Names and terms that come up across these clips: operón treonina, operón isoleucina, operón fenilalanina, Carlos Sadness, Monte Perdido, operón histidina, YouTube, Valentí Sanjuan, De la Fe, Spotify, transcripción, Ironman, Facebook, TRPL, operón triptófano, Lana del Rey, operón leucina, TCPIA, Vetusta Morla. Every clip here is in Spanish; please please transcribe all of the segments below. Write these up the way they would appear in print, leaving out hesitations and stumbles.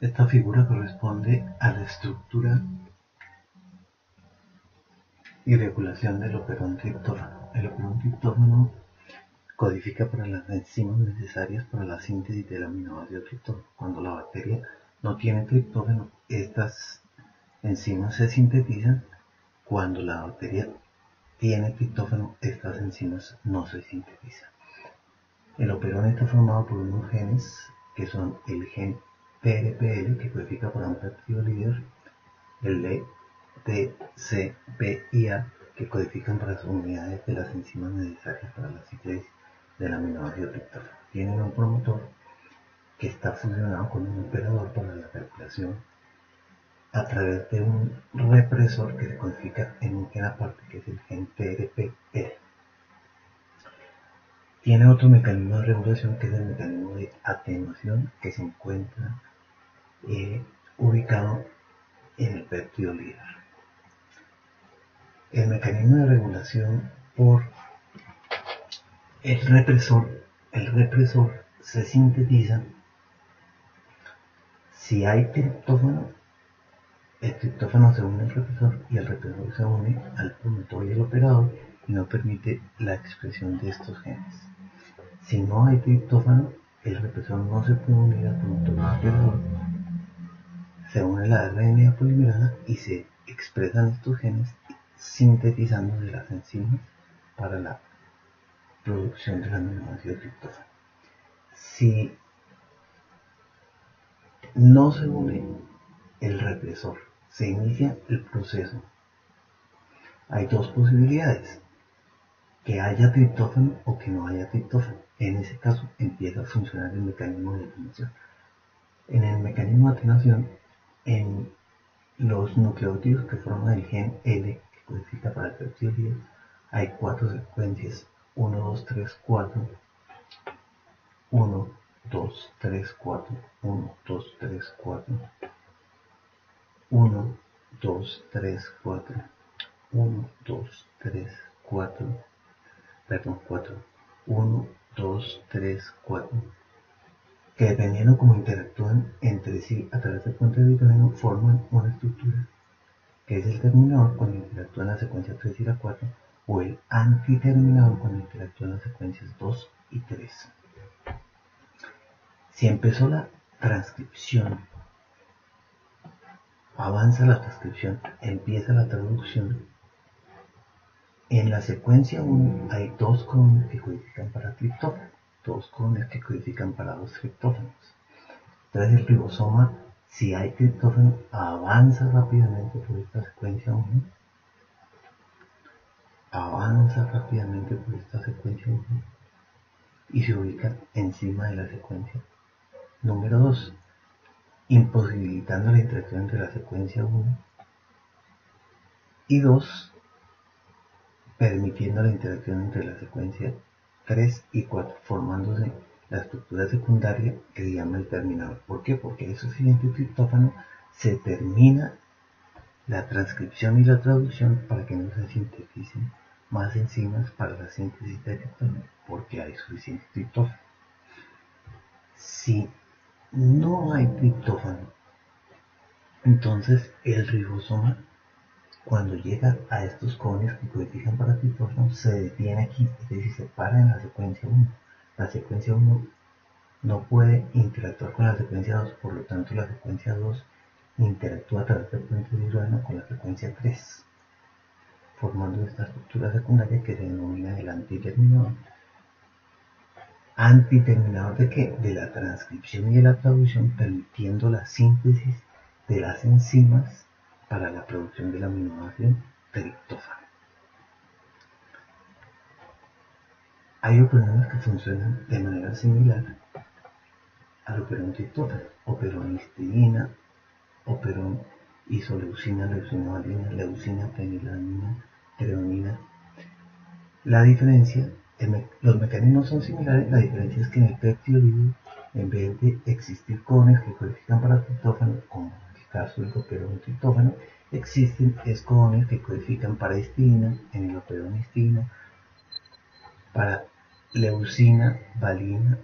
Esta figura corresponde a la estructura y regulación del operón triptófano. El operón triptófano codifica para las enzimas necesarias para la síntesis del aminoácido triptófano. Cuando la bacteria no tiene triptófano, estas enzimas se sintetizan. Cuando la bacteria tiene triptófano, estas enzimas no se sintetizan. El operón está formado por unos genes que son el gen TRPL, que codifica para un péptido líder, el de TCPIA, que codifican para las unidades de las enzimas necesarias para la síntesis del aminoácido triptófano. Tienen un promotor que está fusionado con un operador para la regulación a través de un represor que se codifica en un gen aparte, que es el gen TRPL. Tiene otro mecanismo de regulación, que es el mecanismo de atenuación, que se encuentra ubicado en el péptido líder. El mecanismo de regulación por el represor se sintetiza si hay triptófano. El triptófano se une al represor y el represor se une al promotor y al operador y no permite la expresión de estos genes. Si no hay triptófano, el represor no se puede unir al promotor y al operador. Se une la RNA polimerasa y se expresan estos genes sintetizando de las enzimas para la producción del aminoácido triptófano. Si no se une el represor, se inicia el proceso. Hay dos posibilidades: que haya triptófano o que no haya triptófano. En ese caso empieza a funcionar el mecanismo de atenuación. En el mecanismo de atenuación, en los nucleótidos que forman el gen L, que codifica para el péptido líder, hay cuatro secuencias: 1, 2, 3, 4, 1, 2, 3, 4, 1, 2, 3, 4, 1, 2, 3, 4, 1, 2, 3, 4, perdón, 4, 1, 2, 3, 4, que dependiendo cómo interactúan entre sí a través del puente de hidrógeno forman una estructura que es el terminador cuando interactúan las secuencias 3 y la 4, o el antiterminador cuando interactúan las secuencias 2 y 3. Si empezó la transcripción, avanza la transcripción, empieza la traducción. En la secuencia 1 hay dos codones que codifican para triptófano, dos codones que codifican para dos triptófanos. Entonces el ribosoma, si hay triptófano, avanza rápidamente por esta secuencia 1. Avanza rápidamente por esta secuencia 1 y se ubica encima de la secuencia número 2, imposibilitando la interacción entre la secuencia 1 y 2, permitiendo la interacción entre la secuencia 3 y 4, formándose la estructura secundaria que se llama el terminador. ¿Por qué? Porque el suficiente triptófano se termina la transcripción y la traducción para que no se sinteticen más enzimas para la síntesis de triptófano, porque hay suficiente triptófano. Si no hay triptófano, entonces el ribosoma, cuando llega a estos codones que codifican para triptófano, se detiene aquí, es decir, se para en la secuencia 1. La secuencia 1 no puede interactuar con la secuencia 2, por lo tanto la secuencia 2 interactúa a través del puente de hidrógeno con la secuencia 3, formando esta estructura secundaria que se denomina el antiterminador. ¿Antiterminador de qué? De la transcripción y de la traducción, permitiendo la síntesis de las enzimas para la producción del aminoácido triptófano. Hay operones que funcionan de manera similar al operón triptófano: operón histidina, operón isoleucina, leucina, fenilalanina, treonina. La diferencia, los mecanismos son similares, la diferencia es que en el péptido líder, en vez de existir codones que codifican para triptófano, como en el caso del operón triptófano, existen codones que codifican para histidina, en el operón histidina, para leucina, valina,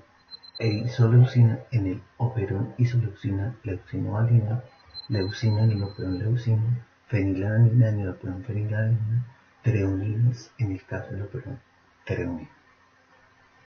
e isoleucina en el operón isoleucina, leucinoalina, leucina en el operón leucina, fenilalanina en el operón fenilalanina, treoninas en el caso del operón treonina.